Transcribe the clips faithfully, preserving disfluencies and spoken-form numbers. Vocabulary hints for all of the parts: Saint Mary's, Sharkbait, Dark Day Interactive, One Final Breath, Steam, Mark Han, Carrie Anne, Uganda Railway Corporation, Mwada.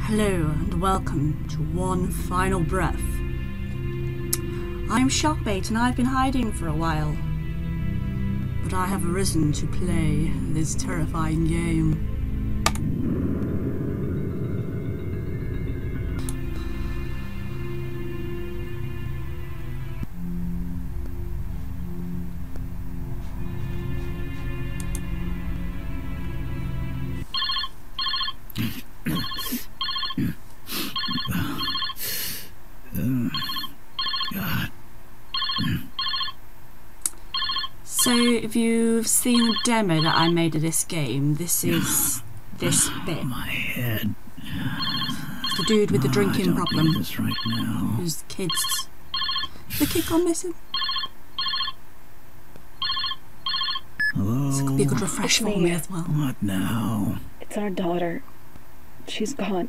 Hello and welcome to One Final Breath. I'm Sharkbait and I've been hiding for a while, but I have arisen to play this terrifying game. So if you've seen the demo that I made of this game, this is this bit. My head. It's the dude with the drinking no, problem. This right now. Who's the kids? Is the kid gone missing? Hello. This could be a good refresh for me as well. What now? It's our daughter. She's gone.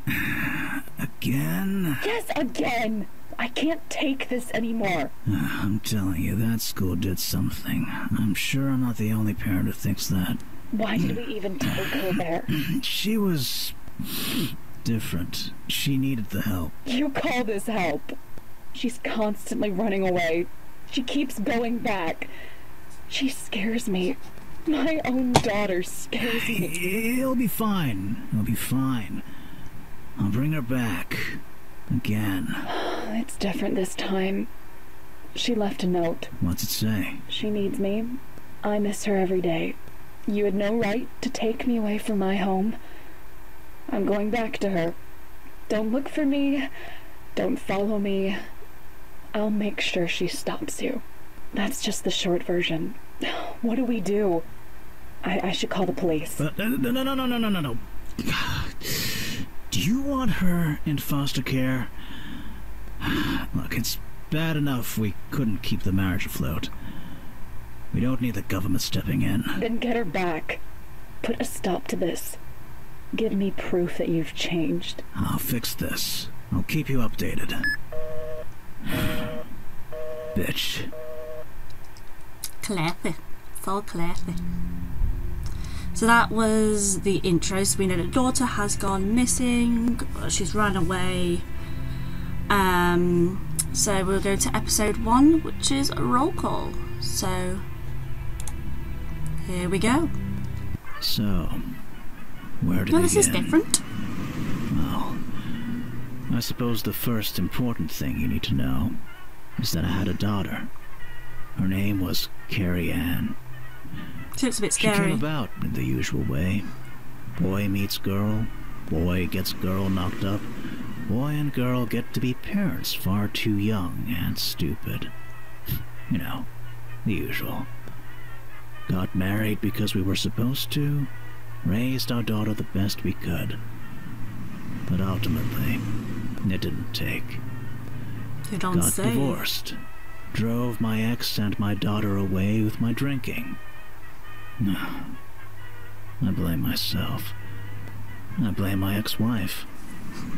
Again? Yes, again! I can't take this anymore. Uh, I'm telling you, that school did something. I'm sure I'm not the only parent who thinks that. Why did we even take her there? She was different. She needed the help. You call this help? She's constantly running away. She keeps going back. She scares me. My own daughter scares me. It'll be fine. It'll be fine. I'll bring her back. Again. It's different this time. She left a note. What's it say? She needs me. I miss her every day. You had no right to take me away from my home. I'm going back to her. Don't look for me. Don't follow me. I'll make sure she stops you. That's just the short version. What do we do? I, I should call the police. Uh, no, no, no, no, no, no, no, no. Do you want her in foster care? Look, it's bad enough we couldn't keep the marriage afloat. We don't need the government stepping in. Then get her back. Put a stop to this. Give me proof that you've changed. I'll fix this. I'll keep you updated. Bitch. Clappy. It's all clappy. So that was the intro. So we know that daughter has gone missing, she's run away. Um, so we'll go to episode one, which is a roll call. So here we go. So where do we go? Well, this is different. Well, I suppose the first important thing you need to know is that I had a daughter. Her name was Carrie Anne. She looks a bit scary. She came about in the usual way. Boy meets girl, boy gets girl knocked up, boy and girl get to be parents far too young and stupid. You know, the usual. Got married because we were supposed to, raised our daughter the best we could. But ultimately, it didn't take. You don't say. Got divorced, drove my ex and my daughter away with my drinking. No. I blame myself. I blame my ex-wife.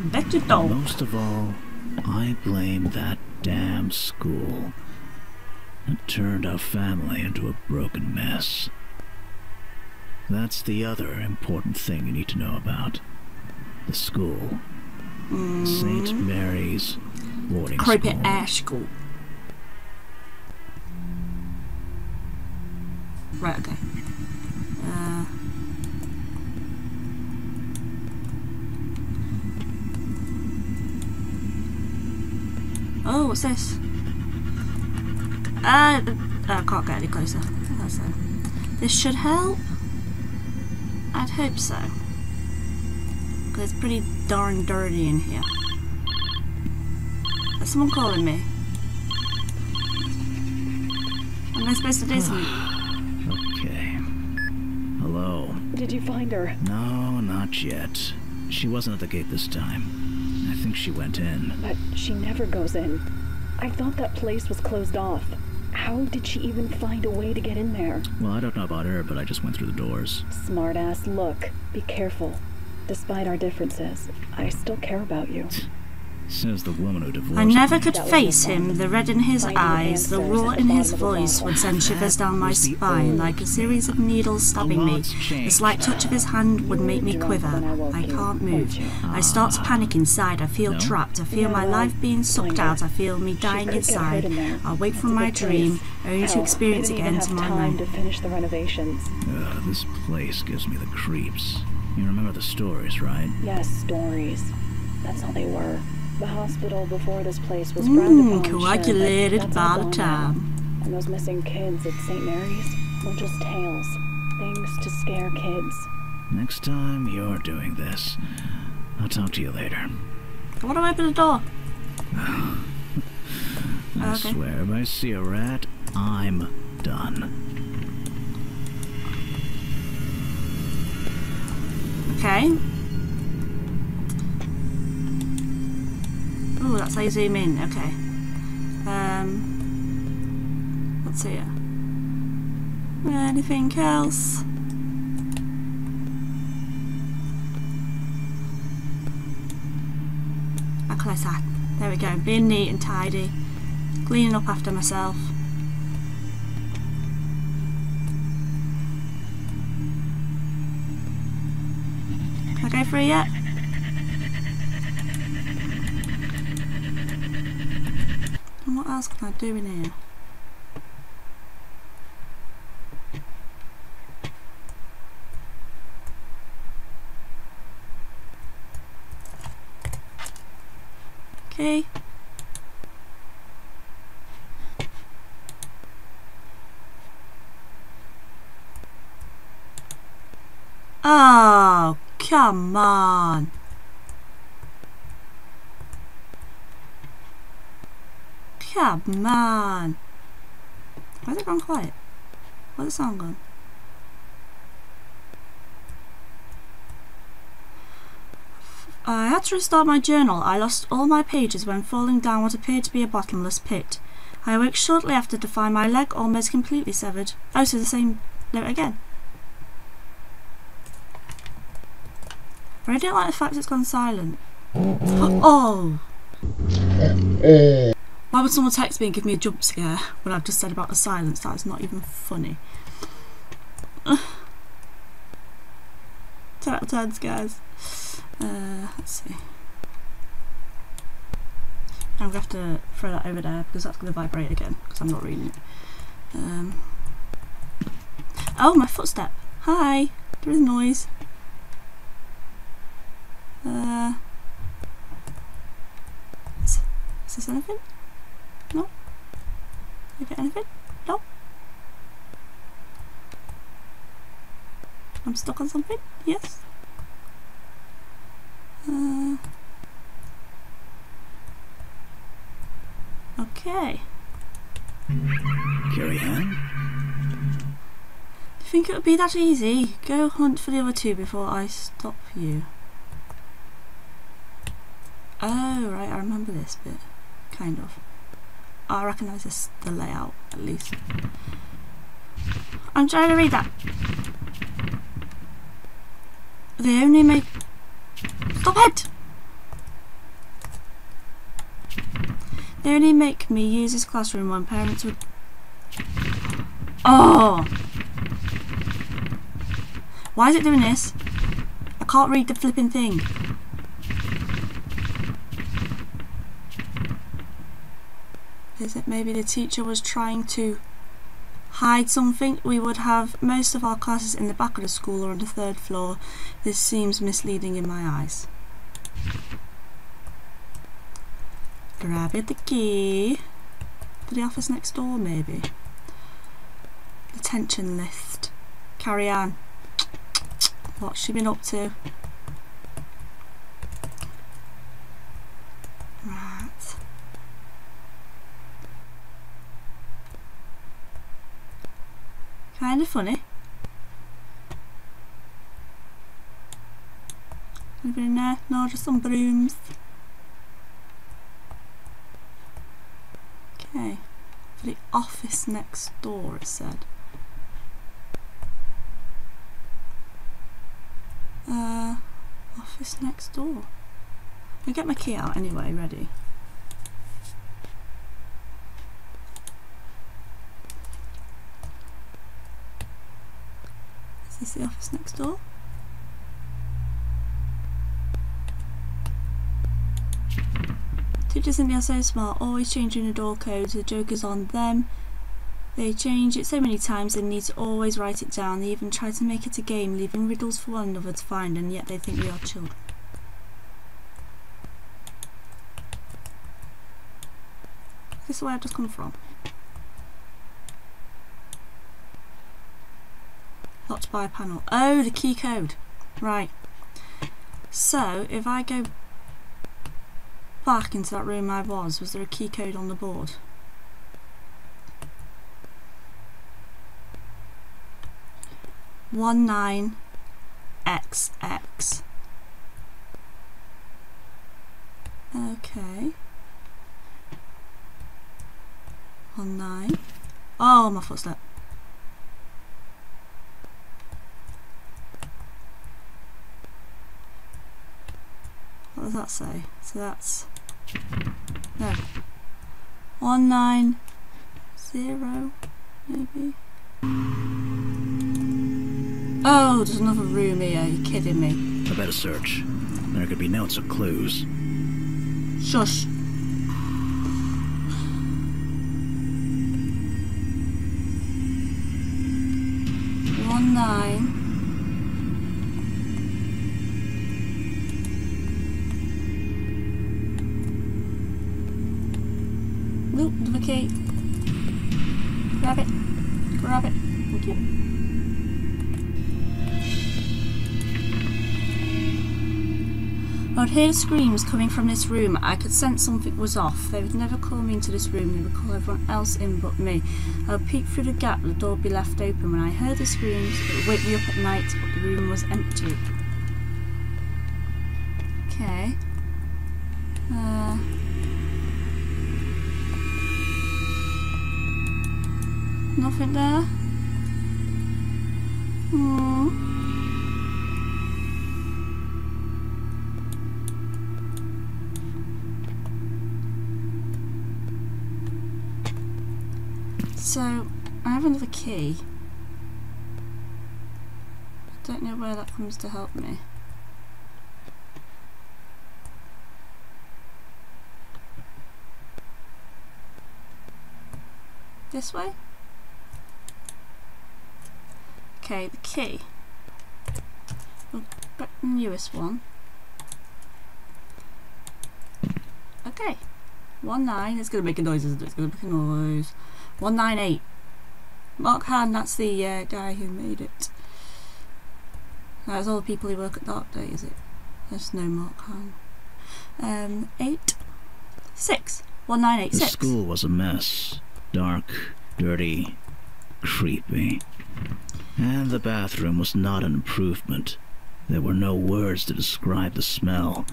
Bet you don't. Most of all, I blame that damn school. It turned our family into a broken mess. That's the other important thing you need to know about. The school. Mm. Saint Mary's boarding school. Creepy ash school. Right, okay. Uh, oh, what's this? Uh, I can't get any closer. I think that's it. This should help? I'd hope so. Because it's pretty darn dirty in here. Is someone calling me? Am I supposed to do something? Okay. Hello. Did you find her? No, not yet. She wasn't at the gate this time. I think she went in. But she never goes in. I thought that place was closed off. How did she even find a way to get in there? Well, I don't know about her, but I just went through the doors. Smartass, look. Be careful. Despite our differences, I still care about you. Says the woman who divorced I never could face him, the red in his eyes, the roar in his voice would send shivers down my spine like a series of needles stabbing me. The slight touch of his hand would make me quiver. I can't move. I start to panic inside. I feel trapped. I feel my life being sucked out. I feel me dying inside. I wake from my dream, only to experience again tomorrow. Ugh, this place gives me the creeps. You remember the stories, right? Yes, stories. That's how they were. The hospital before this place was mm, coagulated by the time. And those missing kids at Saint Mary's were just tales. Things to scare kids. Next time you're doing this, I'll talk to you later. What do I open the door? I oh, okay. swear if I see a rat, I'm done. Okay. Oh, that's how you zoom in, okay. Um, let's see here. Anything else? I collect that. There we go, being neat and tidy. Cleaning up after myself. Can I go through yet? What else can I do in here? Okay. Oh, come on. Come on! Where's it gone quiet? Where's the sound gone? I had to restart my journal. I lost all my pages when falling down what appeared to be a bottomless pit. I awoke shortly after to find my leg almost completely severed. Oh, so the same note again. But I don't like the fact it's gone silent. Oh! oh. Why would someone text me and give me a jump scare when I've just said about the silence? That is not even funny. ten out of ten, guys. Uh, let's see. I'm going to have to throw that over there because that's going to vibrate again because I'm not reading it. Um. Oh, my footstep. Hi. There is noise. Uh, is, is this anything? No? Did I get anything? No? I'm stuck on something? Yes? Uh, okay. Carrie Anne? Do you think it would be that easy? Go hunt for the other two before I stop you. Oh, right, I remember this bit. Kind of. I recognise this, the layout, at least. I'm trying to read that. They only make... Stop it! They only make me use this classroom when parents would... Oh! Why is it doing this? I can't read the flipping thing. Is it maybe the teacher was trying to hide something? We would have most of our classes in the back of the school or on the third floor. This seems misleading in my eyes. Grab it, the key to the office next door, maybe. Detention list. Carrie Anne. What's she been up to? Right. Kind of funny. Anybody in there? No, just some brooms. Okay. For the office next door, it said. Uh, office next door. I'll get my key out anyway, ready. Is this the office next door? Teachers in me are so smart, always changing the door codes. The joke is on them. They change it so many times they need to always write it down. They even try to make it a game, leaving riddles for one another to find, and yet they think we are children. This is where I just come from. Locked by a panel. Oh, the key code. Right. So, if I go back into that room I was, was there a key code on the board? one nine X X. Okay. one nine. Oh, my footstep. What does that say? So that's no. one nine zero, maybe. Oh, there's another room here. Are you kidding me? I better search. There could be notes or clues. Shush. One nine. Loop, the key. Grab it. Grab it. Thank you. I would hear screams coming from this room. I could sense something was off. They would never call me into this room. They would call everyone else in but me. I would peek through the gap. The door would be left open. When I heard the screams, it would wake me up at night, but the room was empty. Okay. Uh... Nothing there? Hmm. So, I have another key. I don't know where that comes to help me. This way? Okay, the key. We'll get the newest one. Okay. one nine, it's going to make a noise, isn't it? It's going to make a noise. one nine eight. Mark Han, that's the uh, guy who made it. That's all the people who work at Dark Day, is it? There's no Mark Han. Um, eight six. one nine eight six. The school was a mess. Dark, dirty, creepy. And the bathroom was not an improvement. There were no words to describe the smell.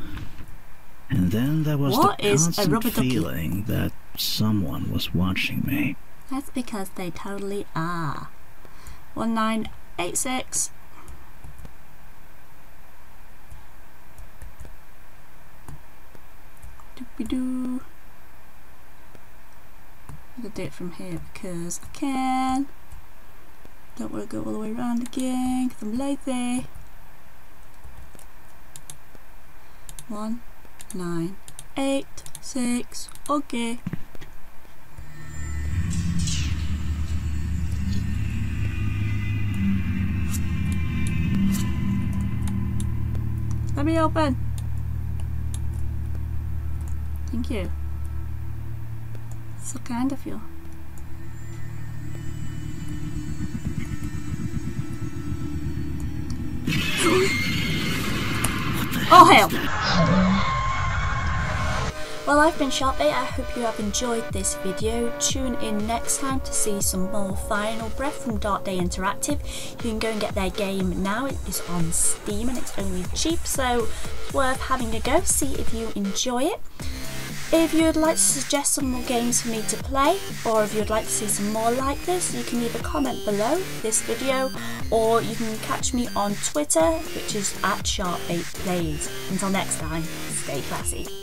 And then there was what the constant feeling that someone was watching me. That's because they totally are. one nine eight six. Doopy-doo. I'm going to do it from here because I can. Don't want to go all the way around again because I'm lazy. One. Nine, eight, six, okay. Let me open. Thank you. So kind of you. Oh hell! Well, I've been Sharkbait. I hope you have enjoyed this video. Tune in next time to see some more Final Breath from Dark Day Interactive. You can go and get their game now. It is on Steam and it's only cheap, so it's worth having a go. See if you enjoy it. If you'd like to suggest some more games for me to play, or if you'd like to see some more like this, you can either comment below this video, or you can catch me on Twitter, which is at Sharkbait Plays. Until next time, stay classy.